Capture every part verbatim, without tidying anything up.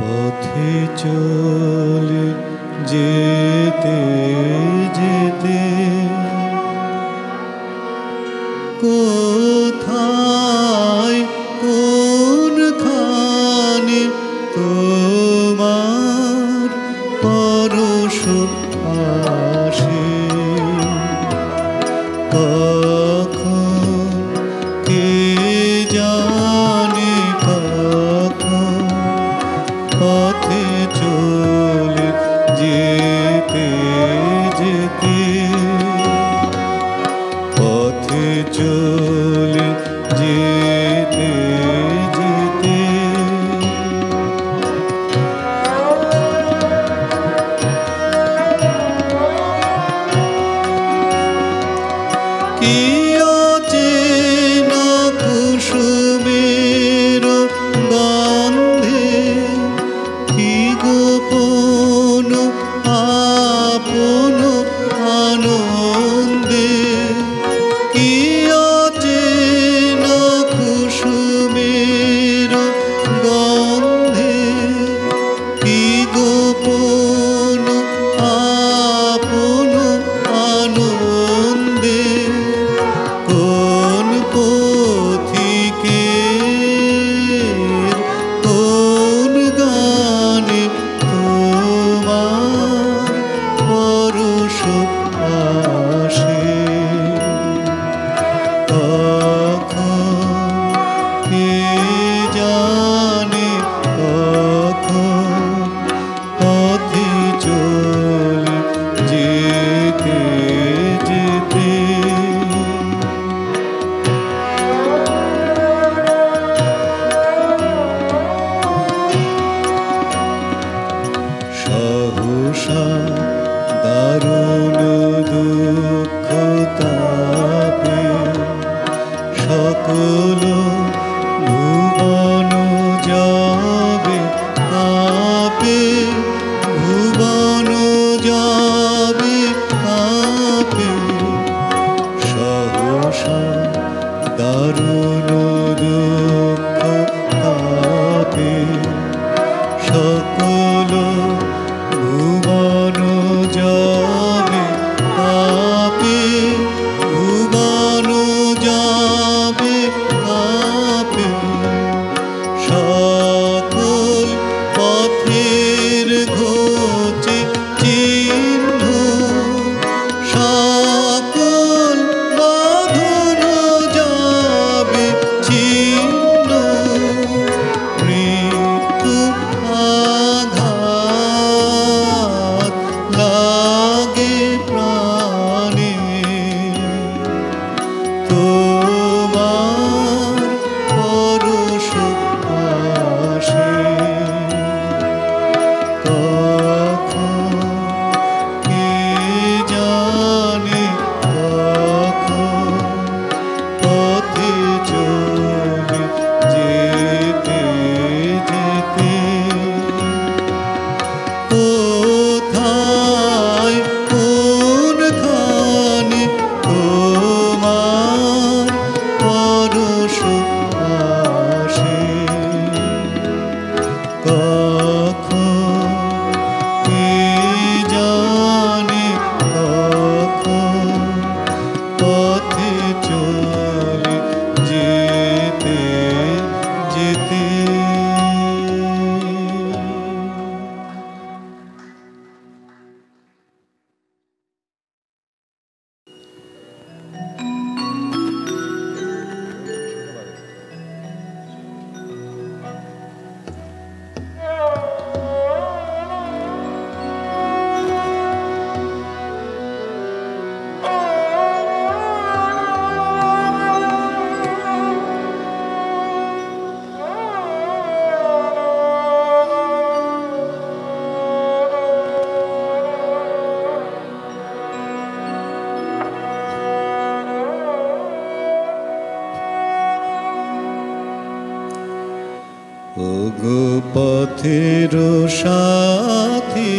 পথে চলে যেতে যেতে কোথায় কোনখানে তোমার পরশ আসে, কখন কে জানে কখন পথে চলে যেতে যেতে পথে চলে যেতে যেতে কি অচেনা কুসুমের গন্ধে কি গোপন আপন আনন্দে কি অচেনা কুসুমের গন্ধে কি গোপন আপন আনন্দে কোন পথিকের কোন গানে তোমার পরশ আসে, কখন কে জানে কখন পথে চলে যেতে যেতে সহসা দারুণ দুঃখ তাপে সকল ভুবন যাবে কাঁপে, ভুবন যাবে কাঁপে সহসা দারুণ দুঃখ তাপে সকল ভুবন যাবে কাঁপে, ভুবন যাবে কাঁপে সকল পথের ঘোচে চিহ্ন সকল বাঁধন যাবে ছিন্ন, মৃত্যু আঘাত লাগে প্রাণে তোমার পরশ আসে, কখন কে জানে কখন পথে চলে যেতে যেতে কোথায় কোনখানে তোমার পরশ আসে, কখন কে জানে কখন পথে চলে যেতে যেতে। ওগো পথের সাথী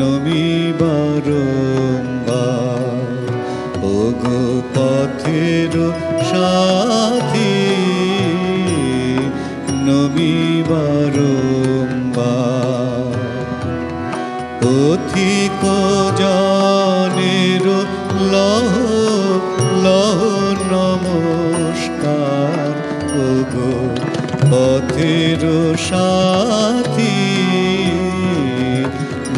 নমি বারম্বার, ওগো পথের সাথী Numi barumba othiko janero loho loho namaskar ogo othero sathi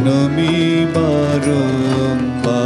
Numi barumba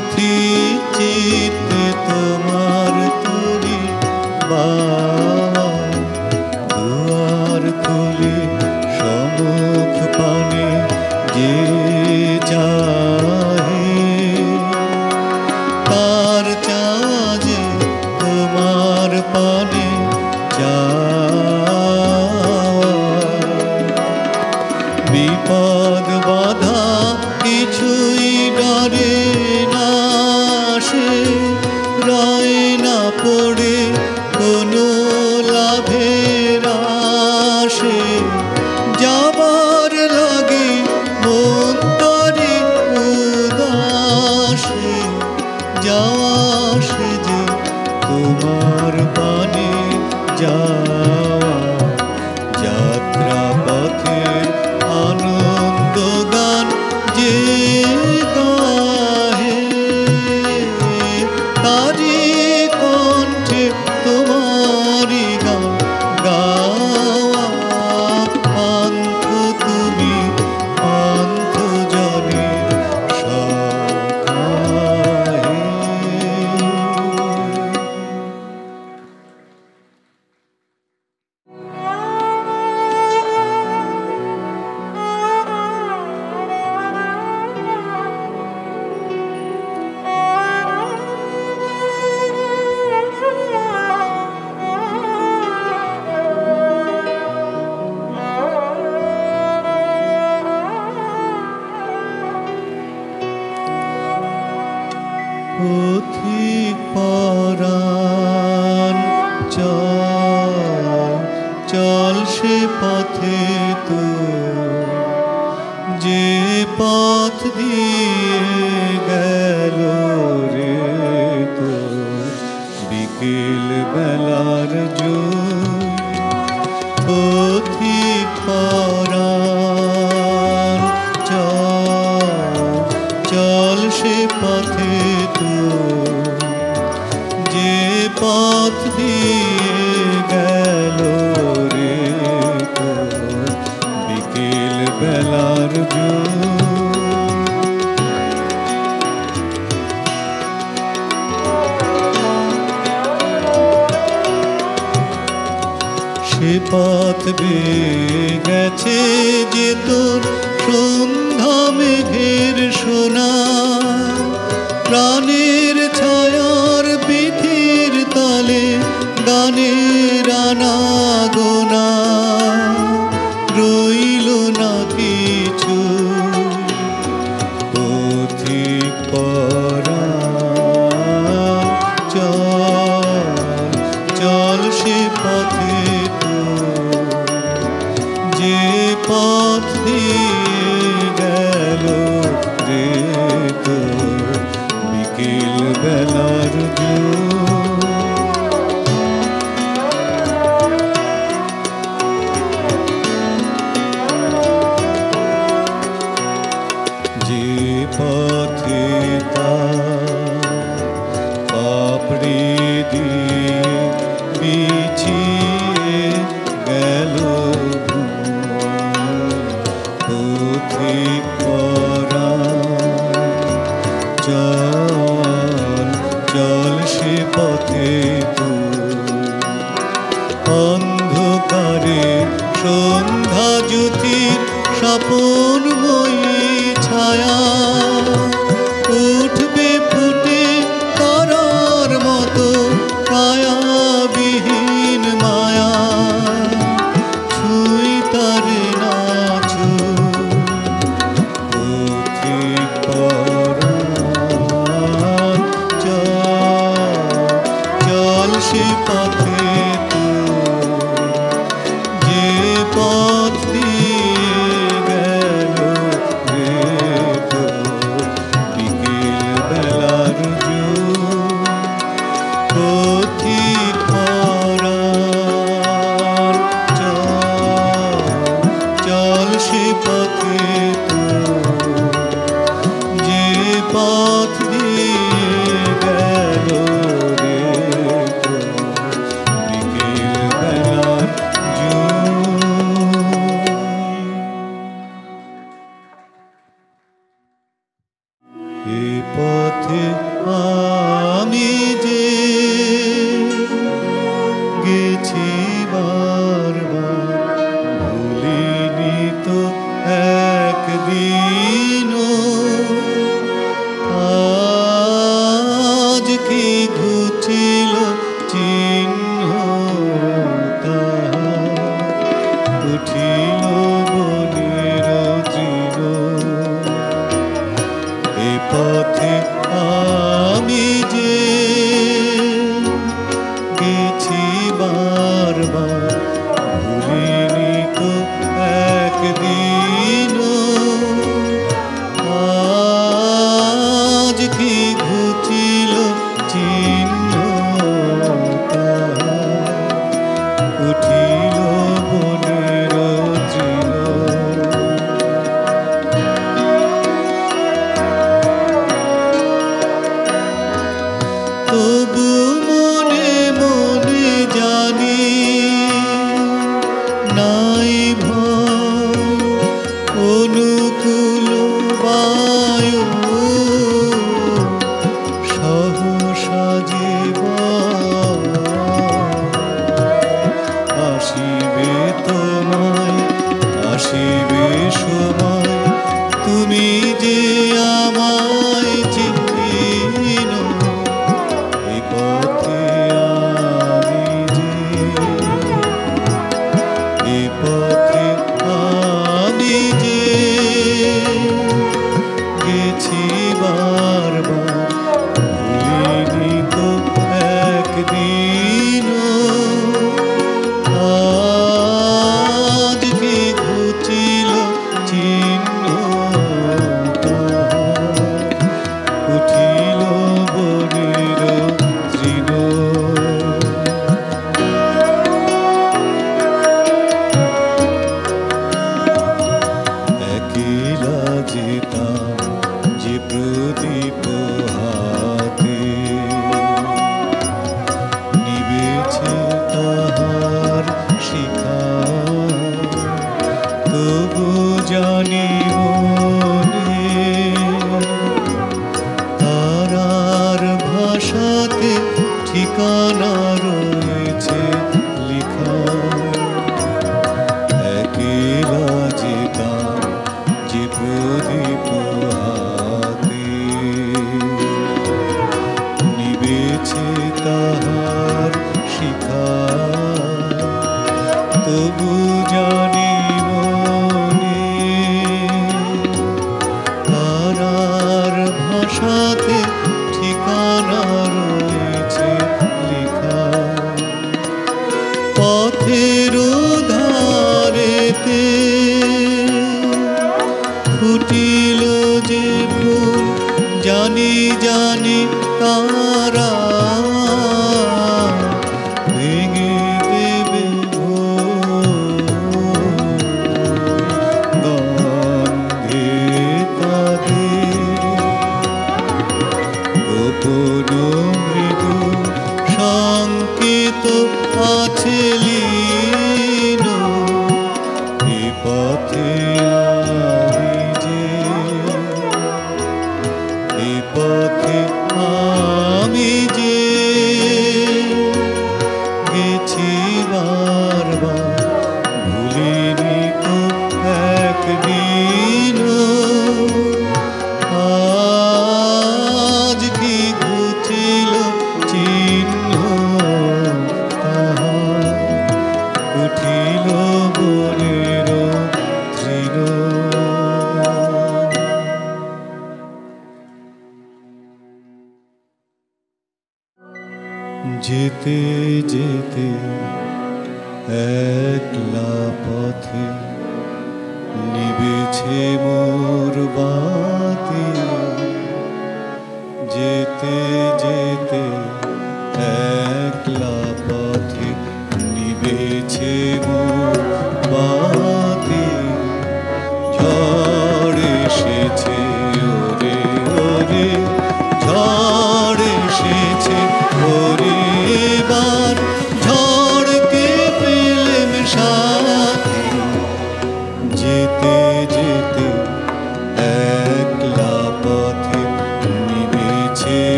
Putit de tămărturi, mama, duarculi, șamuk pani, ghețahi, parceaje, tămăr pani, jawa, bipad badha, kichui dare.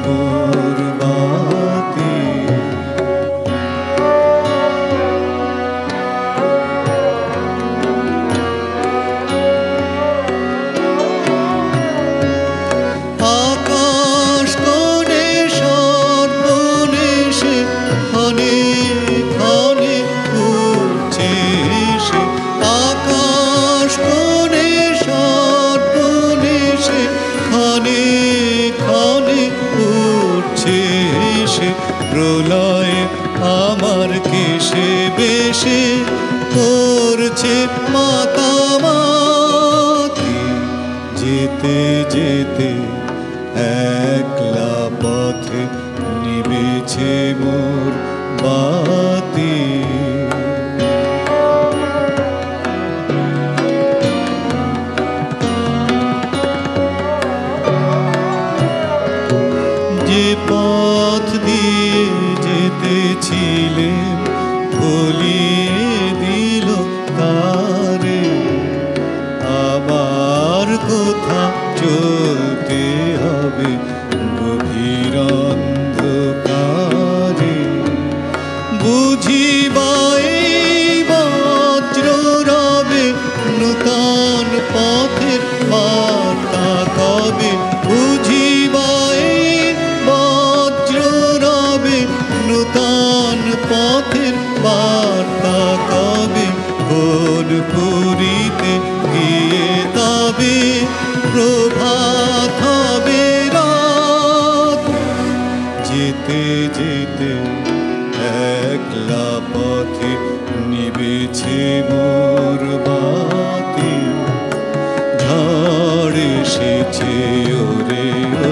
Bun. প্রলয় আমার কেশে বেশে পড়ছে মাতামাতি, যেতে যেতে একলা পথে নিবেছে মোর বাতি। যে পথ দিয়ে যেতেছিলে ভুলিয়ে দিল তারে, আবার কোথা চলতে হবে গভীর অন্ধকারে। বুঝিবাই বজ্র রবে নূতন পথের বার্তা কবে, বুঝিবাই বজ্র রবে নূতন পথের বার্তা কবে। কোন পুরীতে গিয়ে তবে প্রভাত হবে রাত, যেতে যেতে একলা পথে নিবেছে মোর বাতি। ঝড় এসেছে ওরে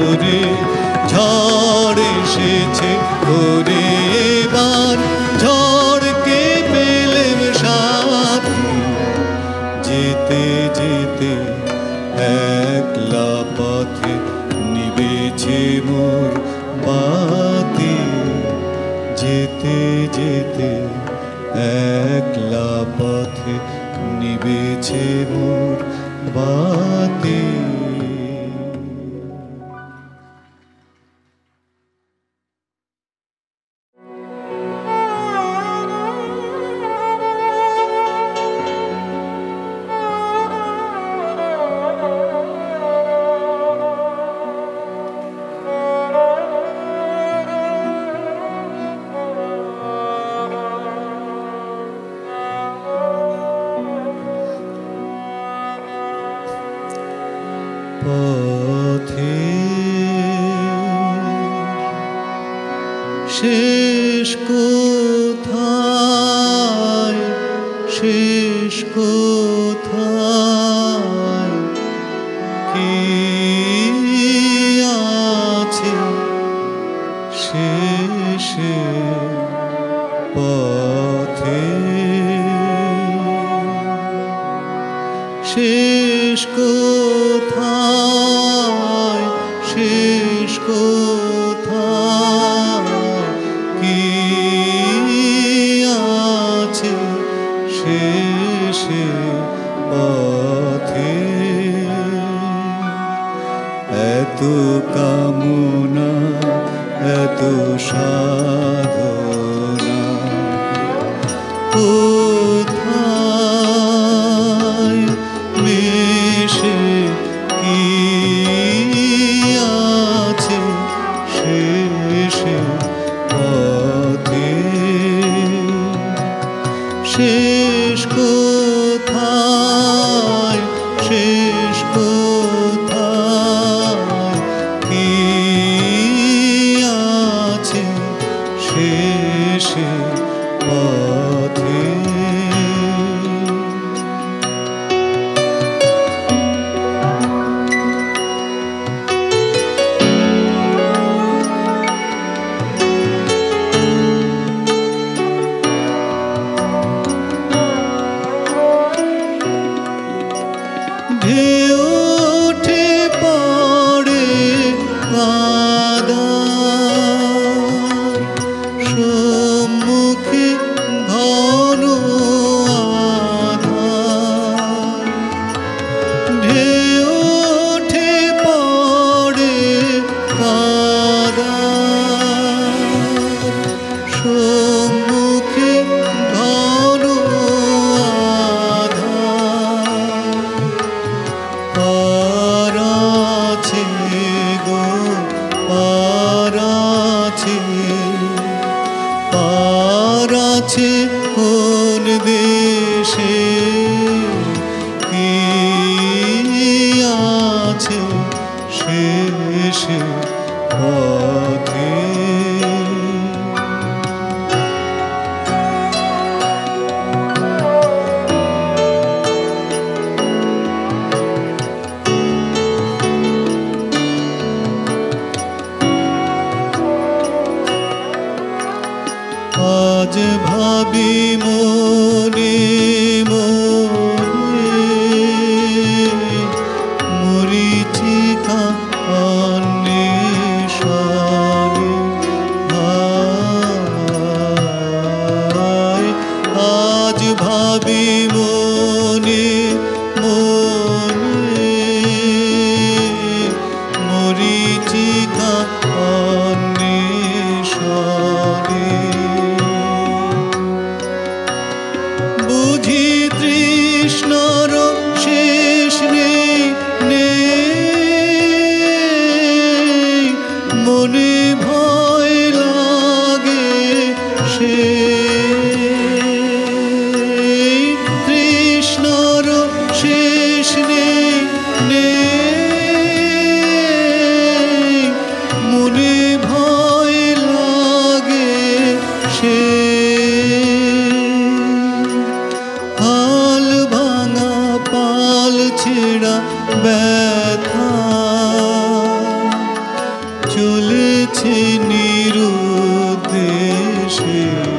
ওরে, ঝড় এসেছে ওরে এবার, ঝড়কে পেলেম সাথী, যেতে যেতে একলা পথে নিবেছে মোর বাতি। যেতে যেতে একলা পথে নিবেছে মোর বাতি। শেষ কোথায়, শেষ কোথায় কি আছে শেষে পথে, শেষ কোথায়, শেষ কোথায় শেষে পথে। এত কামনা এত সাধনা কোথায় মিশে কি আছে শেষে পথে, শেষ কোথায়, শেষ কোথায় কি আছে শেষে পথে। সম্মুখে ঘন আজ ভাবি মনে মনে মরিচিকা অন্বেষণে হায় আজ ভাবি মনে মনে মরিচিকা ব্যথা চলেছে নিরুদ্দেশে।